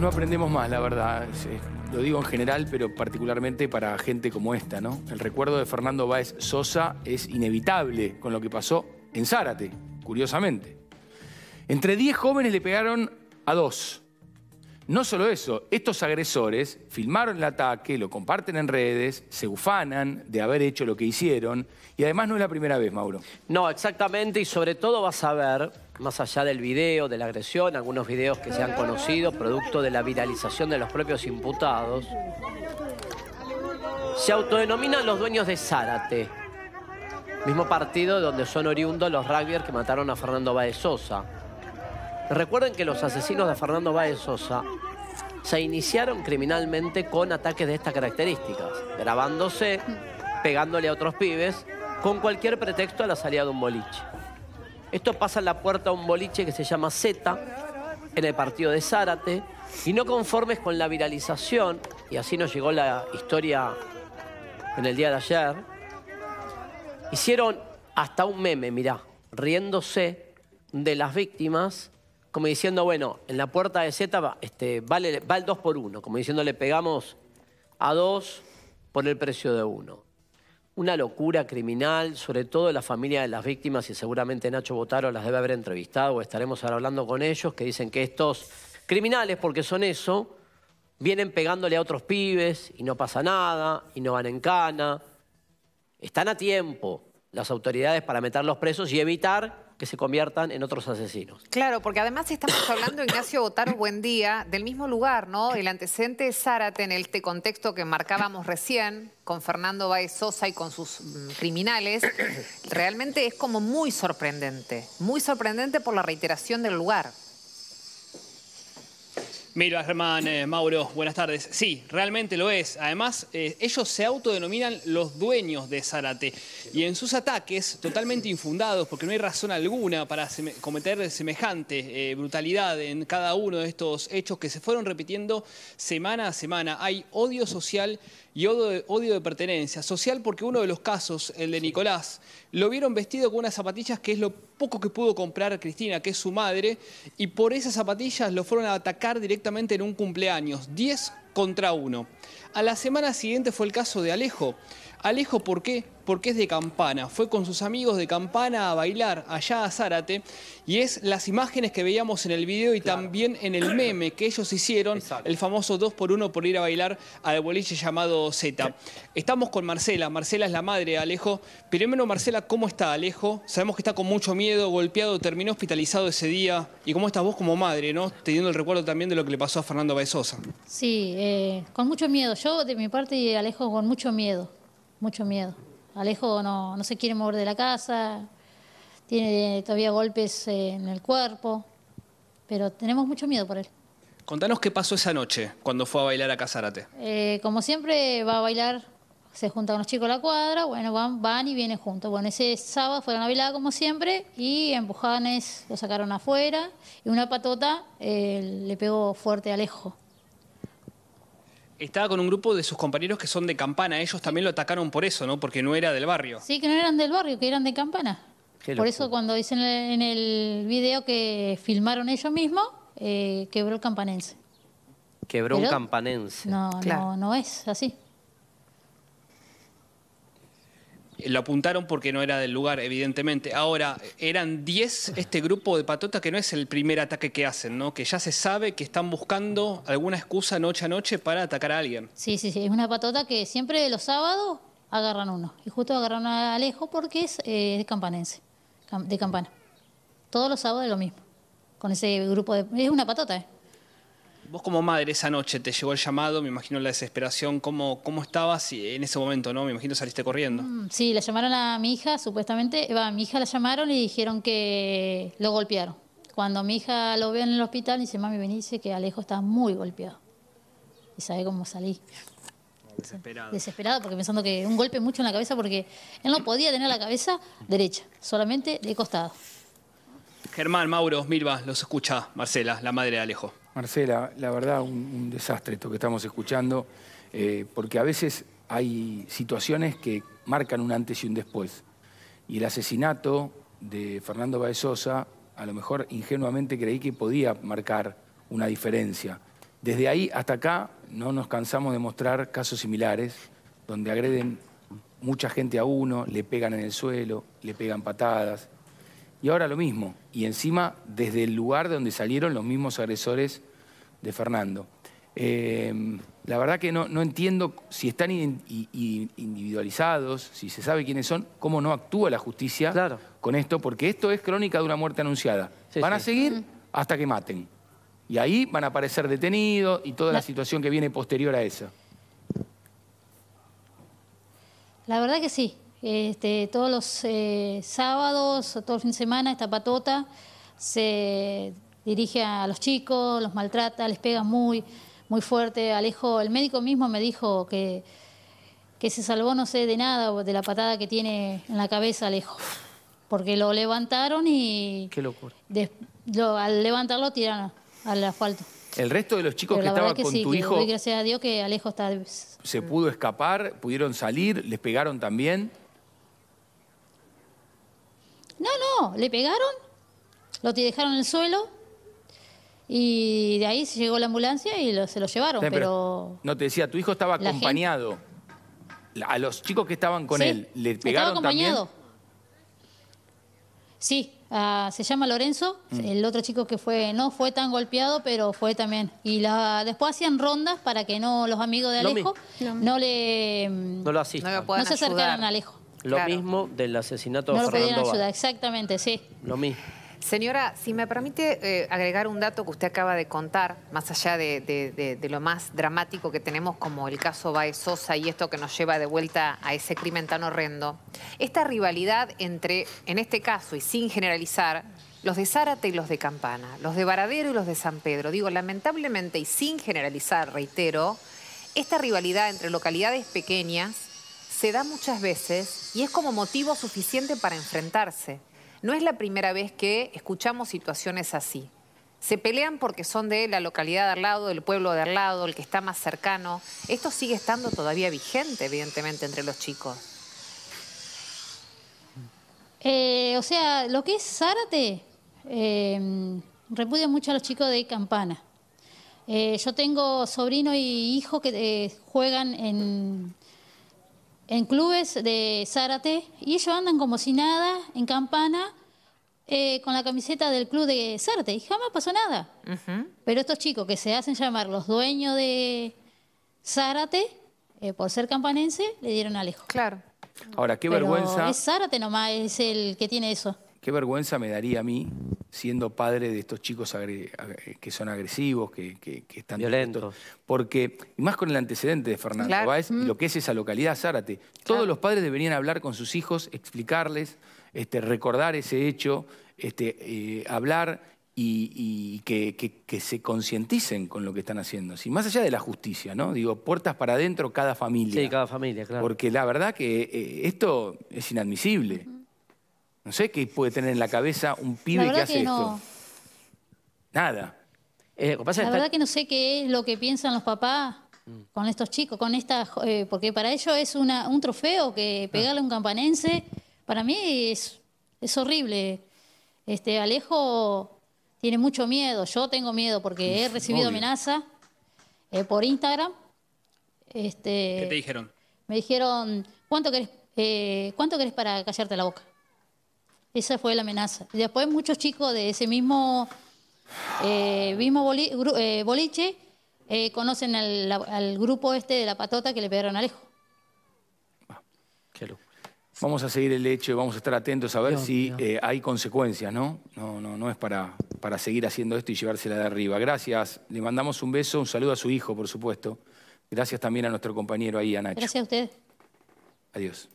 No aprendemos más, la verdad. Lo digo en general, pero particularmente para gente como esta, ¿no? El recuerdo de Fernando Báez Sosa es inevitable con lo que pasó en Zárate, curiosamente. Entre 10 jóvenes le pegaron a 2. No solo eso, estos agresores filmaron el ataque, lo comparten en redes, se ufanan de haber hecho lo que hicieron. Y además no es la primera vez, Mauro. No, exactamente, y sobre todo vas a ver, más allá del video, de la agresión, algunos videos que se han conocido, producto de la viralización de los propios imputados. Se autodenominan los dueños de Zárate, mismo partido donde son oriundos los rugbyers que mataron a Fernando Báez Sosa. Recuerden que los asesinos de Fernando Báez Sosa se iniciaron criminalmente con ataques de estas características, grabándose, pegándole a otros pibes, con cualquier pretexto a la salida de un boliche. Esto pasa en la puerta a un boliche que se llama Zeta, en el partido de Zárate, y no conformes con la viralización, y así nos llegó la historia en el día de ayer, hicieron hasta un meme, mirá, riéndose de las víctimas, como diciendo, bueno, en la puerta de Zeta va el 2 por 1. Como diciendo, le pegamos a 2 por el precio de 1. Una locura criminal, sobre todo la familia de las víctimas, y seguramente Nacho Botaro las debe haber entrevistado, o estaremos ahora hablando con ellos, que dicen que estos criminales, porque son eso, vienen pegándole a otros pibes y no pasa nada, y no van en cana. Están a tiempo las autoridades para meterlos presos y evitar que se conviertan en otros asesinos. Claro, porque además estamos hablando, Ignacio Botaro, buen día, del mismo lugar, ¿no? El antecedente de Zárate en este contexto que marcábamos recién, con Fernando Báez Sosa y con sus criminales, realmente es como muy sorprendente por la reiteración del lugar. Mira, Germán, Mauro, buenas tardes. Sí, realmente lo es. Además, ellos se autodenominan los dueños de Zárate. Y en sus ataques, totalmente infundados, porque no hay razón alguna para cometer semejante brutalidad en cada uno de estos hechos que se fueron repitiendo semana a semana. Hay odio social y odio de pertenencia. Social porque uno de los casos, el de Nicolás, lo vieron vestido con unas zapatillas que es lo poco que pudo comprar Cristina, que es su madre, y por esas zapatillas lo fueron a atacar directamente en un cumpleaños, 10 contra 1. A la semana siguiente fue el caso de Alejo. Alejo, ¿por qué? Porque es de Campana. Fue con sus amigos de Campana a bailar allá a Zárate, y es las imágenes que veíamos en el video y claro, también en el meme que ellos hicieron, exacto, el famoso 2 por 1 por ir a bailar al boliche llamado Zeta. Estamos con Marcela. Marcela es la madre de Alejo. Primero, Marcela, ¿cómo está Alejo? Sabemos que está con mucho miedo, golpeado, terminó hospitalizado ese día. ¿Y cómo estás vos como madre, no? Teniendo el recuerdo también de lo que le pasó a Fernando Báez Sosa. Sí, con mucho miedo. Yo, de mi parte, Alejo con mucho miedo. Mucho miedo. Alejo no se quiere mover de la casa, tiene todavía golpes en el cuerpo, pero tenemos mucho miedo por él. Contanos qué pasó esa noche cuando fue a bailar acá a Zárate. Como siempre va a bailar, se junta con los chicos de la cuadra, bueno, van y vienen juntos. Bueno, ese sábado fueron a bailar como siempre y empujones lo sacaron afuera y una patota le pegó fuerte a Alejo. Estaba con un grupo de sus compañeros que son de Campana. Ellos también lo atacaron por eso, ¿no? Porque no era del barrio. Sí, que no eran del barrio, que eran de Campana. Por eso cuando dicen en el video que filmaron ellos mismos, quebró el campanense. Quebró un campanense. No, claro, no es así. Lo apuntaron porque no era del lugar, evidentemente. Ahora, eran 10 este grupo de patotas, que no es el primer ataque que hacen, ¿no? Que ya se sabe que están buscando alguna excusa noche a noche para atacar a alguien. Sí, sí, sí. Es una patota que siempre los sábados agarran uno. Y justo agarraron a Alejo porque es campanense, de Campana. Todos los sábados es lo mismo. Con ese grupo de... Es una patota, ¿eh? Vos como madre esa noche te llegó el llamado, me imagino la desesperación, ¿cómo estabas en ese momento, no? Me imagino saliste corriendo. Sí, la llamaron a mi hija, supuestamente, a mi hija la llamaron y dijeron que lo golpearon. Cuando mi hija lo ve en el hospital, dice, mami, vení, dice que Alejo está muy golpeado. Y sabe cómo salí. Desesperado. Desesperado, porque pensando que un golpe mucho en la cabeza, porque él no podía tener la cabeza derecha, solamente de costado. Germán, Mauro, Milva, los escucha Marcela, la madre de Alejo. Marcela, la verdad, un desastre esto que estamos escuchando, porque a veces hay situaciones que marcan un antes y un después. Y el asesinato de Fernando Báez Sosa, a lo mejor ingenuamente creí que podía marcar una diferencia, Desde ahí hasta acá no nos cansamos de mostrar casos similares donde agreden mucha gente a uno, le pegan en el suelo, le pegan patadas. Y ahora lo mismo. Y encima desde el lugar de donde salieron los mismos agresores de Fernando. La verdad que no entiendo si están individualizados, si se sabe quiénes son, cómo no actúa la justicia con esto, porque esto es crónica de una muerte anunciada. Sí, van a seguir hasta que maten. Y ahí van a aparecer detenidos y toda la situación que viene posterior a esa. La verdad que sí. Todos los sábados, todo el fin de semana, esta patota se dirige a los chicos, los maltrata, les pega muy fuerte. Alejo, el médico mismo me dijo que se salvó, no sé, de nada, de la patada que tiene en la cabeza Alejo. Porque lo levantaron y... Qué locura. Al levantarlo tiraron al asfalto. El resto de los chicos que estaban con tu hijo... Doy gracias a Dios que Alejo está... ¿Se pudo escapar? ¿Pudieron salir? ¿Les pegaron también? No, le pegaron, lo dejaron en el suelo y de ahí llegó la ambulancia y se lo llevaron. Sí, pero... No, te decía, tu hijo estaba acompañado. A los chicos que estaban con él, ¿le pegaron acompañado también? Sí, se llama Lorenzo, el otro chico que fue, no fue tan golpeado, pero fue también. Y después hacían rondas para que los amigos de Alejo no se acercaran a Alejo. Lo mismo del asesinato de Fernando Báez. No lo pedían ayuda, exactamente, sí. Lo mismo. Señora, si me permite agregar un dato que usted acaba de contar, más allá de lo más dramático que tenemos como el caso Báez Sosa y esto que nos lleva de vuelta a ese crimen tan horrendo. Esta rivalidad entre, en este caso y sin generalizar, los de Zárate y los de Campana, los de Varadero y los de San Pedro. Digo, lamentablemente y sin generalizar, reitero, esta rivalidad entre localidades pequeñas se da muchas veces y es como motivo suficiente para enfrentarse. No es la primera vez que escuchamos situaciones así. Se pelean porque son de la localidad de al lado, del pueblo de al lado, el que está más cercano. Esto sigue estando todavía vigente, evidentemente, entre los chicos. O sea, lo que es Zárate, repudio mucho a los chicos de Campana. Yo tengo sobrino y hijo que juegan en clubes de Zárate, y ellos andan como si nada, en Campana, con la camiseta del club de Zárate, y jamás pasó nada. Pero estos chicos que se hacen llamar los dueños de Zárate, por ser campanense, le dieron a Alejo. Claro. Ahora, qué vergüenza... Es Zárate nomás, es el que tiene eso. Qué vergüenza me daría a mí, siendo padre de estos chicos que son agresivos, que están violentos. Porque, y más con el antecedente de Fernando Báez, lo que es esa localidad, Zárate. Todos los padres deberían hablar con sus hijos, explicarles, recordar ese hecho, hablar y que se concienticen con lo que están haciendo. Así, más allá de la justicia, ¿no? Digo, puertas para adentro cada familia. Sí, cada familia, claro. Porque la verdad que esto es inadmisible. No sé qué puede tener en la cabeza un pibe que hace esto. Nada. La verdad que no sé qué es lo que piensan los papás con estos chicos, con estas... porque para ellos es un trofeo que pegarle a un campanense. Para mí es horrible. Alejo tiene mucho miedo. Yo tengo miedo porque he recibido amenazas por Instagram. ¿Qué te dijeron? Me dijeron, ¿cuánto querés para callarte la boca? Esa fue la amenaza. Y después muchos chicos de ese mismo, boliche conocen al grupo de la patota que le pegaron a Alejo. Qué locura. Vamos a seguir el hecho y vamos a estar atentos a ver si hay consecuencias, ¿no? No es para seguir haciendo esto y llevársela de arriba. Gracias. Le mandamos un beso, un saludo a su hijo, por supuesto. Gracias también a nuestro compañero ahí, a Nacho. Gracias a usted. Adiós.